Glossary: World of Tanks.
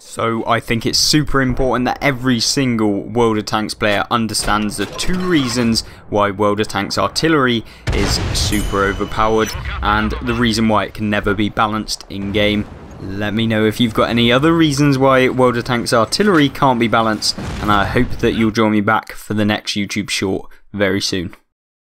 So I think it's super important that every single World of Tanks player understands the two reasons why World of Tanks artillery is super overpowered and the reason why it can never be balanced in game. Let me know if you've got any other reasons why World of Tanks artillery can't be balanced, and I hope that you'll join me back for the next YouTube short very soon.